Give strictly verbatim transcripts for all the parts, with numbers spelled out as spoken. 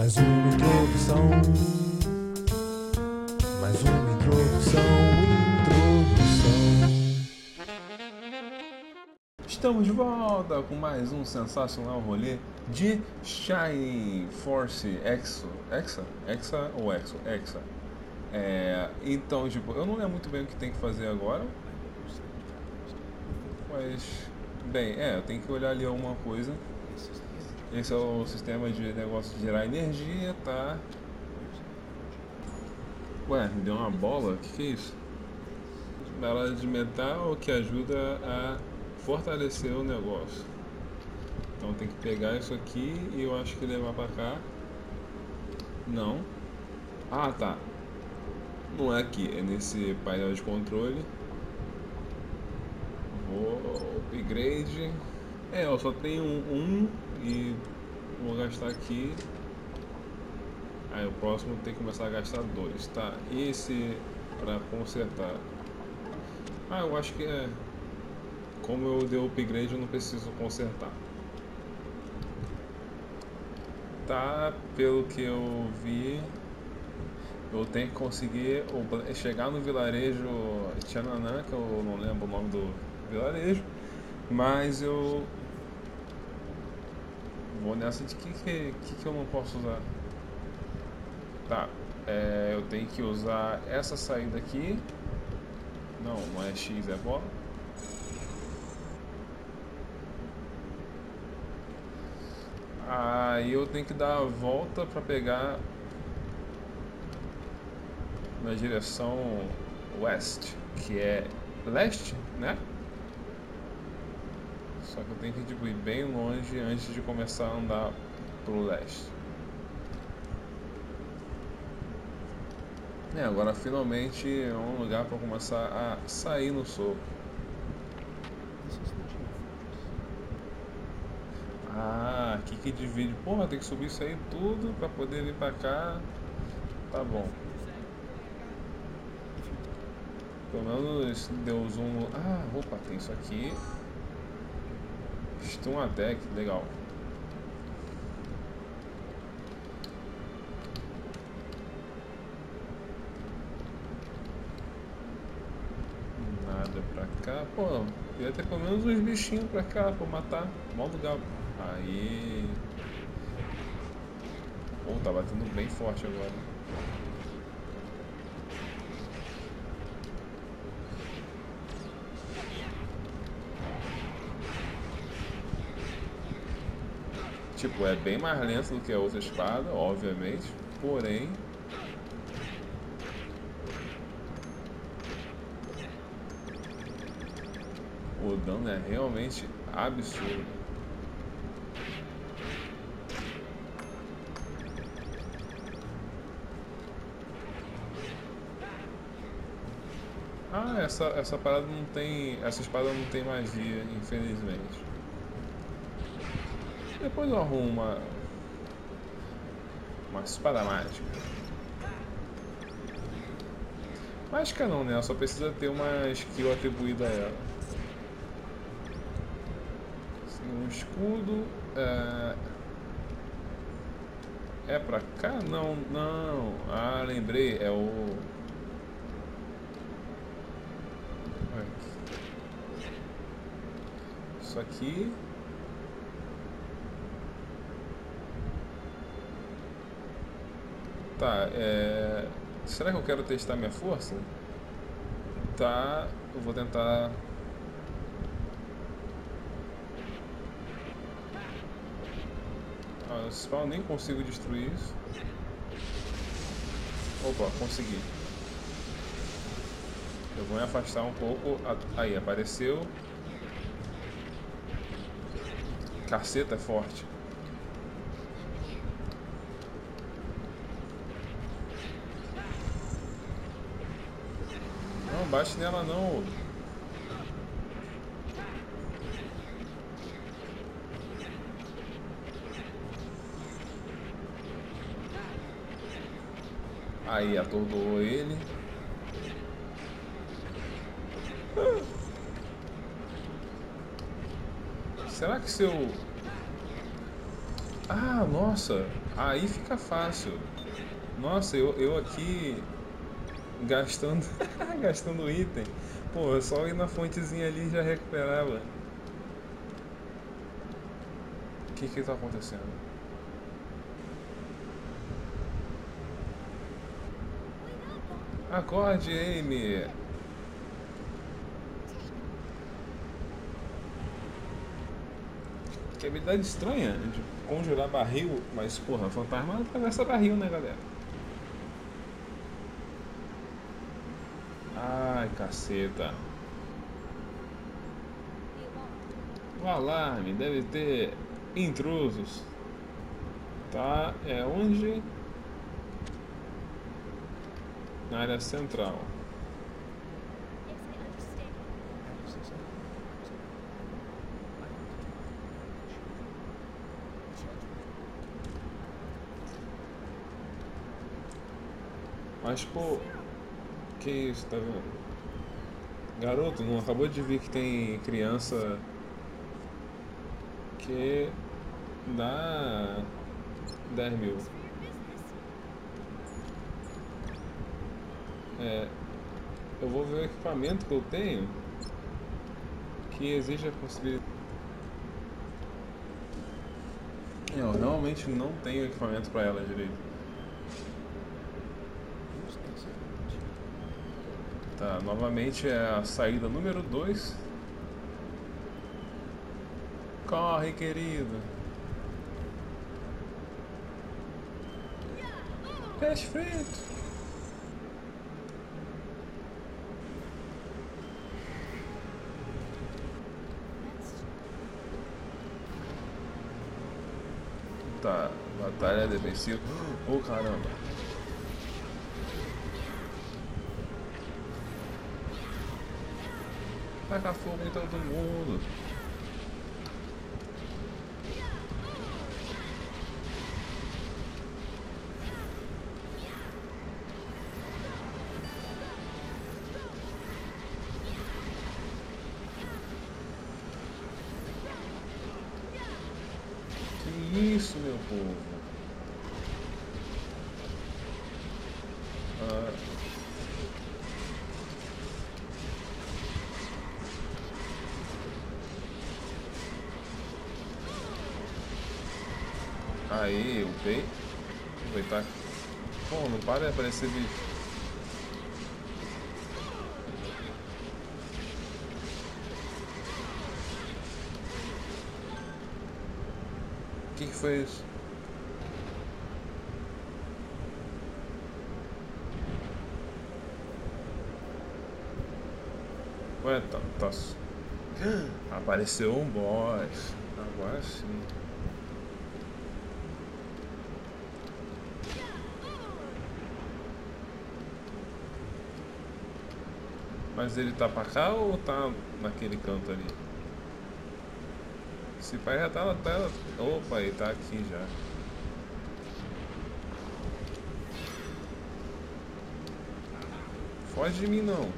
Mais uma introdução, mais uma introdução, introdução. Estamos de volta com mais um sensacional rolê de Shining Force EXO, EXA? EXA ou EXO? EXA. É, então, tipo, eu não lembro muito bem o que tem que fazer agora, mas, bem, é, eu tenho que olhar ali alguma coisa. Esse é o sistema de negócio de gerar energia, tá? Ué, me deu uma bola? O que, que é isso? Bola de metal que ajuda a fortalecer o negócio. Então tem que pegar isso aqui e eu acho que levar pra cá. Não. Ah, tá. Não é aqui, é nesse painel de controle. Vou upgrade. É, eu só tenho um, um e vou gastar aqui. Aí o próximo tem que começar a gastar dois, tá? Esse pra consertar. Ah, eu acho que é. Como eu dei o upgrade, eu não preciso consertar. Tá, pelo que eu vi, eu tenho que conseguir chegar no vilarejo Tiananã, que eu não lembro o nome do vilarejo. Mas eu vou nessa de que que, que, que eu não posso usar. Tá, é, eu tenho que usar essa saída aqui. Não, não é X, é bola. Aí eu tenho que dar a volta pra pegar na direção oeste, que é leste, né? Só que eu tenho que tipo, ir bem longe antes de começar a andar pro leste. É, agora finalmente é um lugar para começar a sair no soco. Ah, aqui que divide. Porra, tem que subir isso aí tudo para poder vir para cá. Tá bom. Pelo menos deu zoom. Ah, opa, tem isso aqui. Stun attack, legal. Nada pra cá. Pô, ia ter pelo menos uns bichinhos pra cá pra matar. Mó lugar. Aí. Pô, tá batendo bem forte agora. Tipo, é bem mais lento do que a outra espada, obviamente, porém... O dano é realmente absurdo. Ah, essa, essa parada não tem... Essa espada não tem magia, infelizmente. Depois eu arrumo uma, uma espada mágica. Mágica não, né? Ela só precisa ter uma skill atribuída a ela. Assim, um escudo. É... é pra cá? Não, não. Ah, lembrei. É o... Isso aqui. Tá, é... será que eu quero testar minha força? Tá, eu vou tentar... Ah, spawn, nem consigo destruir isso. Opa, consegui. Eu vou me afastar um pouco. Aí, apareceu. Caceta é forte. Bate nela não. Aí atordoou ele. Será que se eu Ah, nossa, aí fica fácil. Nossa, eu, eu aqui gastando gastando item. Pô, é só ir na fontezinha ali e já recuperava. O que que tá acontecendo? Acorde, Amy! Que habilidade estranha de conjurar barril, mas porra, fantasma não atravessa barril, né, galera? Ai, caceta. O alarme deve ter intrusos. Tá, é onde? Na área central. Mas pô, que isso, tá vendo? Garoto, não acabou de ver que tem criança que dá dez mil. É, eu vou ver o equipamento que eu tenho que exige a possibilidade. Eu realmente não tenho equipamento pra ela direito. Tá, novamente é a saída número dois. Corre, querido. Pés fritos. Tá, batalha defensiva. Ô, oh, caramba. Taca fogo em todo mundo. Que isso, meu povo? Ah. Aí, upei. Aproveitar. Pô, não para de aparecer bicho. O que que foi isso? Ué, tá, tá. Apareceu um boss. Agora sim. Mas ele tá pra cá ou tá naquele canto ali? Esse pai já tá na tela. Opa, ele tá aqui já. Foge de mim não.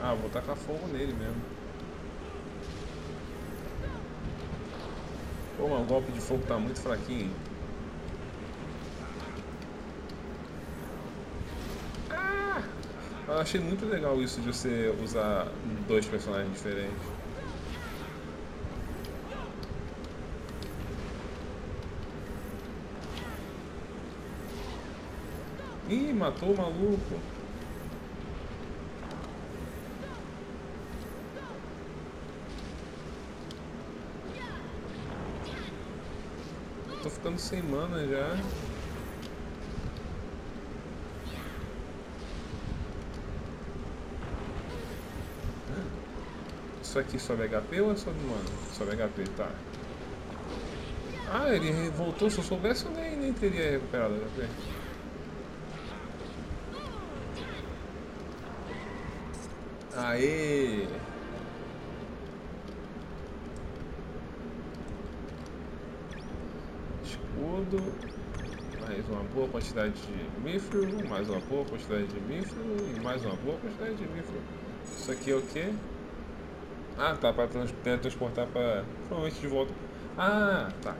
Ah, vou tacar fogo nele mesmo. Pô, o golpe de fogo tá muito fraquinho. Ah! Eu achei muito legal isso de você usar dois personagens diferentes. Ih, matou o maluco. Tô ficando sem mana já. Isso aqui sobe H P ou é sobe mana? Sobe H P, tá. Ah, ele voltou. Se eu soubesse eu nem, nem teria recuperado H P. Aê! Mais uma boa quantidade de Mithril, mais uma boa quantidade de Mithril e mais uma boa quantidade de Mithril. Isso aqui é o que? Ah, tá, para trans transportar para... Provavelmente de volta. Ah, tá.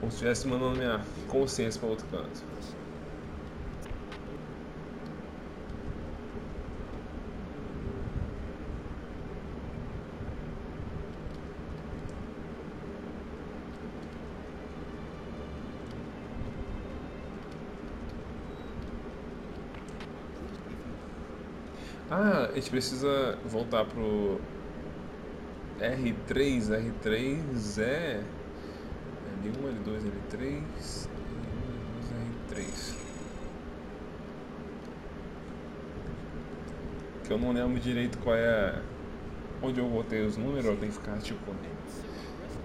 Como se estivesse mandando minha consciência para outro canto. Ah, a gente precisa voltar pro R três, R três é L um, L dois, L três, L dois, R três. Que eu não lembro direito qual é onde eu botei os números, eu tenho que ficar tipo.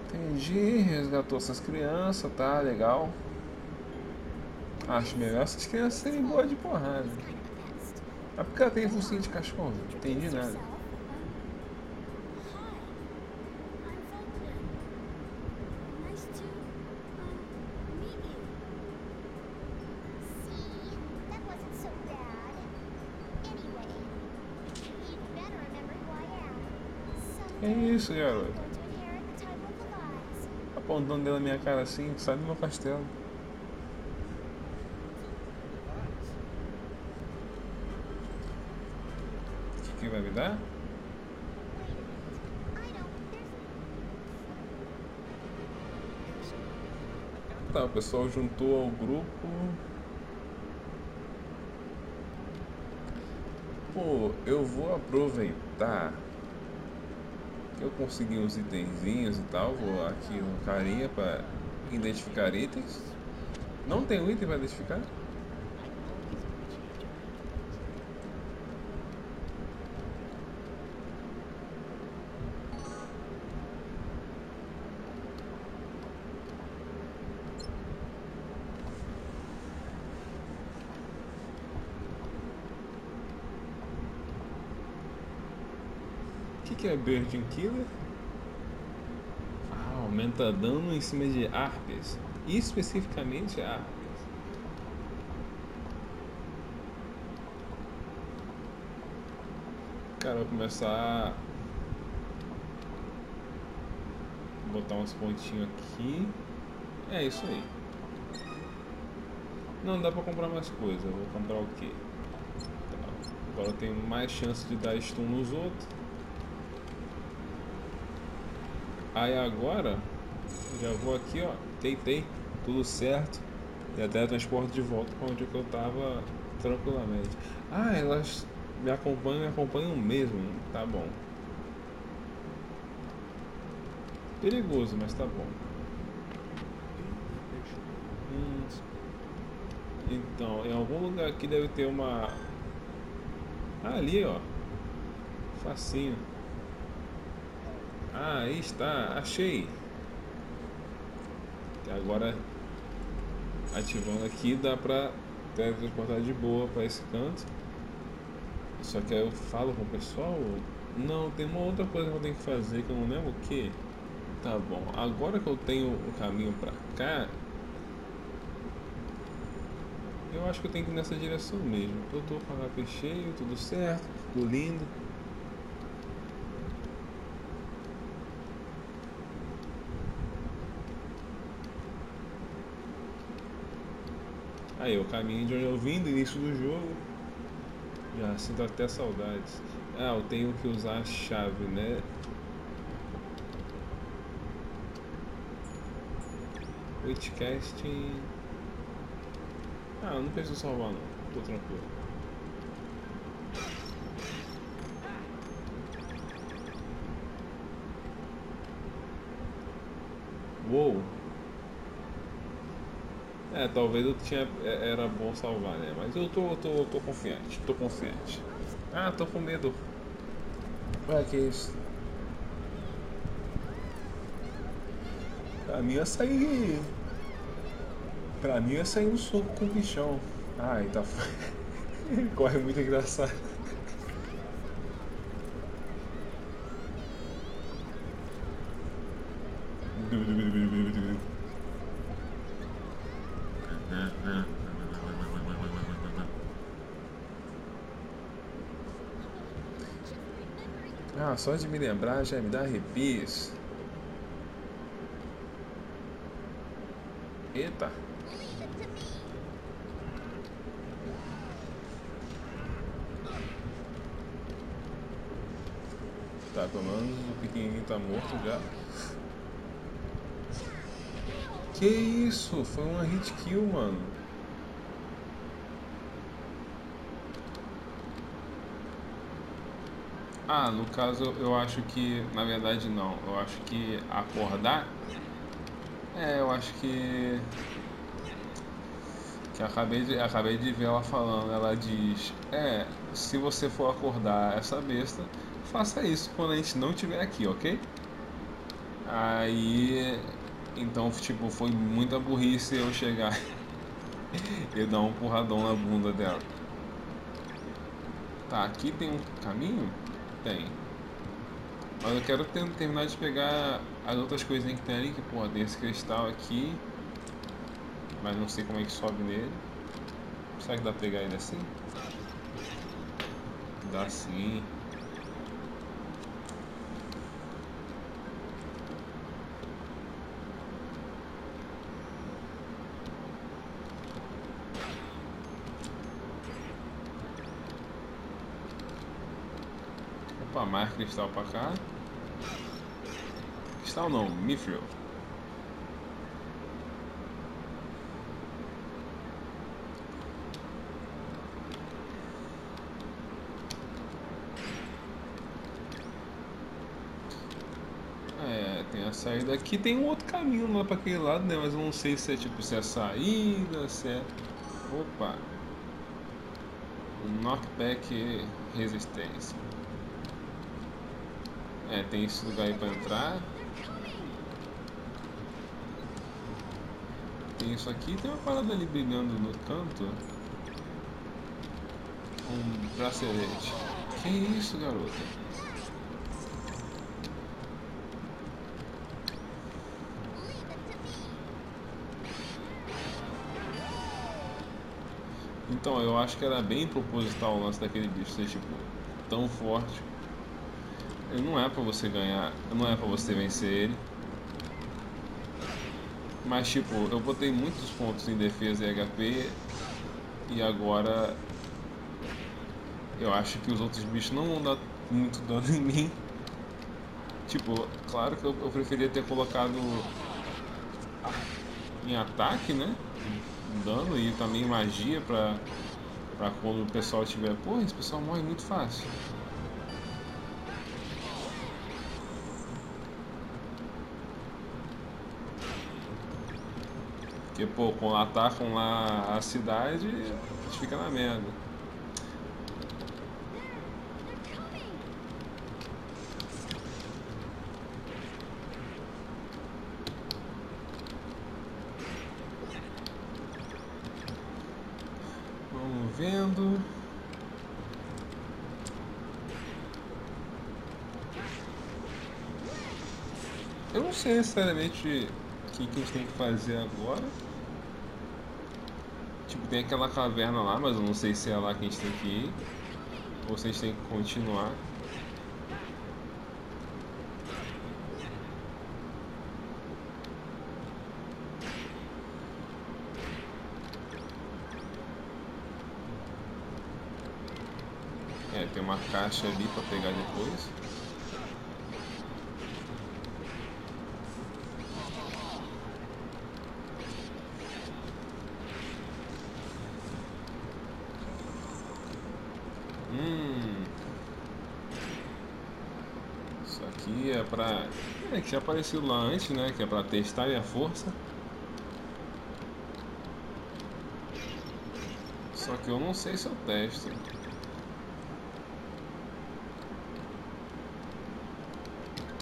Entendi, resgatou essas crianças, tá legal. Acho melhor essas crianças serem boas de porrada. É porque ela tem focinho de cachorro, não entendi nada. É isso, garoto. Apontando dela na minha cara assim, sai do meu castelo. Vai me dar? Tá, o pessoal juntou ao grupo. Pô, eu vou aproveitar que eu consegui uns itenzinhos e tal. Vou aqui no carinha para identificar itens. Não tem um item para identificar? Que é Burden Killer? Ah, aumenta dano em cima de harpies, e especificamente harpies. Cara, eu vou começar a botar uns pontinhos aqui. É isso aí. Não dá pra comprar mais coisa. Eu vou comprar o quê? Tá. Agora eu tenho mais chance de dar stun nos outros. Aí agora, já vou aqui, ó, tentei, tudo certo, e até transporte de volta para onde eu tava tranquilamente. Ah, elas me acompanham, me acompanham mesmo, tá bom. Perigoso, mas tá bom. Hum. Então, em algum lugar aqui deve ter uma... Ah, ali, ó, facinho. Ah, aí está, achei. E agora, ativando aqui, dá pra teletransportar de boa pra esse canto. Só que aí eu falo com o pessoal. Não, tem uma outra coisa que eu tenho que fazer que eu não lembro o que. Tá bom, agora que eu tenho o caminho pra cá, eu acho que eu tenho que ir nessa direção mesmo. Eu tô com o H P cheio, tudo certo, tudo lindo. Aí, o caminho de onde eu vim, do início do jogo. Já sinto até saudades. Ah, eu tenho que usar a chave, né? Witchcasting. Ah, eu não preciso salvar não, tô tranquilo. Uou! É, talvez eu tinha... era bom salvar, né? Mas eu tô, eu tô, eu tô confiante, tô confiante. Ah, tô com medo. Ué, que isso? Pra mim eu saí... Pra mim eu saí um soco com o bichão. Ai, tá... Corre muito engraçado. Ah, só de me lembrar já me dá arrepios. Eita. Tá, pelo menos o pequenininho tá morto já. Que isso? Foi uma hit kill, mano. Ah, no caso eu acho que, na verdade não, eu acho que acordar, é, eu acho que, que acabei de, acabei de ver ela falando, ela diz, é, se você for acordar essa besta, faça isso quando a gente não estiver aqui, ok? Aí, então, tipo, foi muita burrice eu chegar e dar um porradão na bunda dela. Tá, aqui tem um caminho? Tem. Mas eu quero terminar de pegar as outras coisinhas que tem ali, que porra, tem esse cristal aqui, mas não sei como é que sobe nele. Será que dá pra pegar ele assim? Dá sim. Opa, mais cristal pra cá. Cristal não, Mithril. É, tem a saída aqui, tem um outro caminho lá pra aquele lado, né? Mas eu não sei se é tipo, se é saída, se é... Opa! Knockback resistência. É, tem esse lugar aí pra entrar. Tem isso aqui, tem uma parada ali brilhando no canto. Um bracelete. Que isso, garota? Então, eu acho que era bem proposital o lance daquele bicho ser, tipo, tão forte. Não é pra você ganhar, não é pra você vencer ele. Mas tipo, eu botei muitos pontos em defesa e H P. E agora eu acho que os outros bichos não vão dar muito dano em mim. Tipo, claro que eu, eu preferia ter colocado em ataque, né? Dano e também magia pra, pra quando o pessoal tiver... Pô, esse pessoal morre muito fácil. Porque, pô, quando atacam lá a cidade, a gente fica na merda. Vamos vendo. Eu não sei necessariamente o que, que a gente tem que fazer agora. Tem aquela caverna lá, mas eu não sei se é lá que a gente tem que ir ou se a gente tem que continuar. É, tem uma caixa ali pra pegar depois. Pra... É que já apareceu lá antes, né? Que é pra testar minha força. Só que eu não sei se eu testo.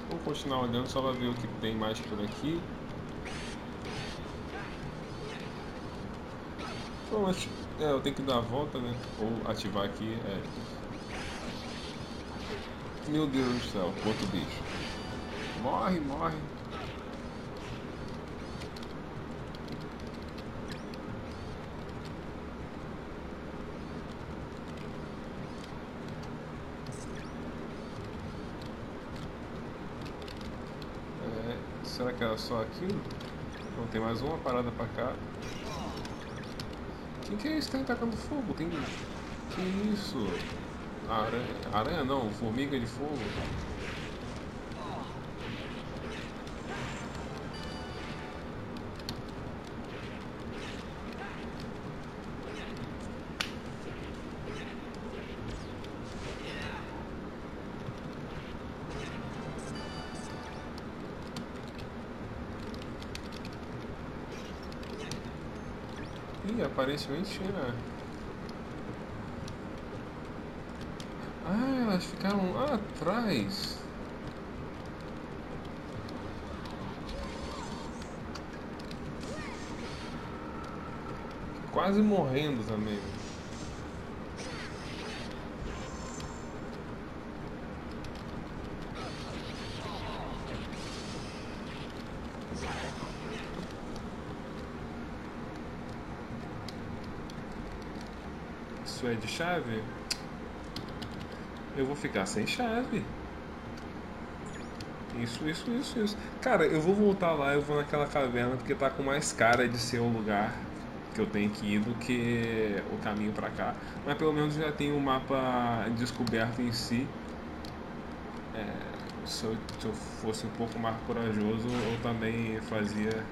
Vou continuar olhando só pra ver o que tem mais por aqui. Bom, mas... É, eu tenho que dar a volta, né? Ou ativar aqui. É... Meu Deus do céu, quanto bicho. Morre, morre. será que era só aquilo? Não, tem mais uma parada pra cá. Quem que é esse que tá atacando fogo? Tem... Que isso? Aranha... Aranha não, formiga de fogo. Ih, aparentemente era... Ah, elas ficaram lá atrás. Quase morrendo também. É de chave? Eu vou ficar sem chave. Isso, isso, isso, isso. Cara, eu vou voltar lá, eu vou naquela caverna, porque tá com mais cara de ser o lugar que eu tenho que ir do que o caminho pra cá. Mas pelo menos já tem o mapa descoberto em si. É, se, eu, se eu fosse um pouco mais corajoso, eu também fazia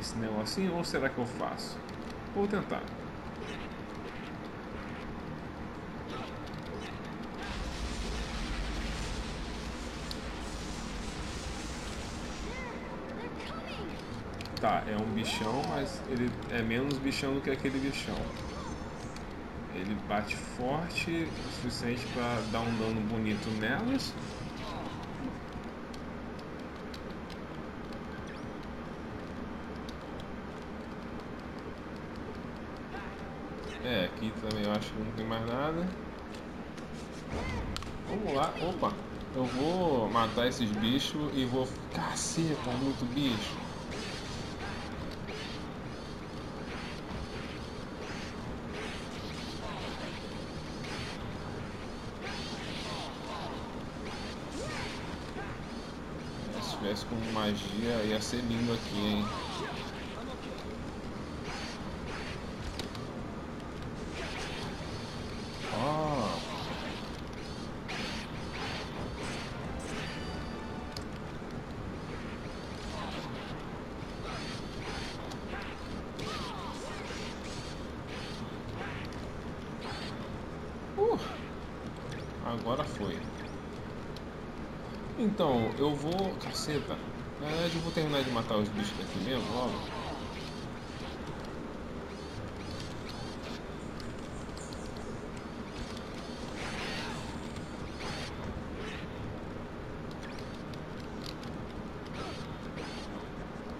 esse negocinho. Ou será que eu faço? Vou tentar. Tá, é um bichão, mas ele é menos bichão do que aquele bichão. Ele bate forte o suficiente para dar um dano bonito nelas. É, aqui também eu acho que não tem mais nada. Vamos lá, opa. Eu vou matar esses bichos e vou... Caceta, muito bicho. Com magia ia ser lindo aqui, hein? Ó! Oh. Uh! Agora foi. Então, eu vou... Caceta! Na verdade, eu vou terminar de matar os bichos daqui mesmo, logo.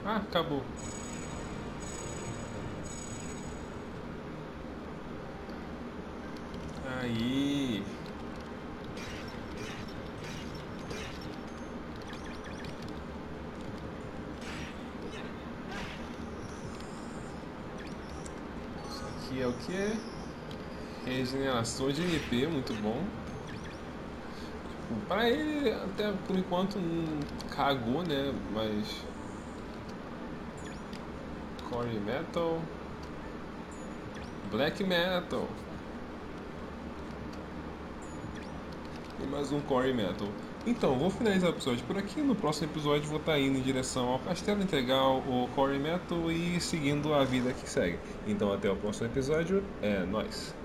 Ah, acabou. Aí... é o que? Regeneração de M P, muito bom. Pra ele, até por enquanto, não cagou, né? Mas... Corey Mato. Black Metal. E mais um Corey Mato. Então, vou finalizar o episódio por aqui. No próximo episódio vou estar indo em direção ao Castelo Integral, o Corey Mato, e seguindo a vida que segue. Então até o próximo episódio, é nóis!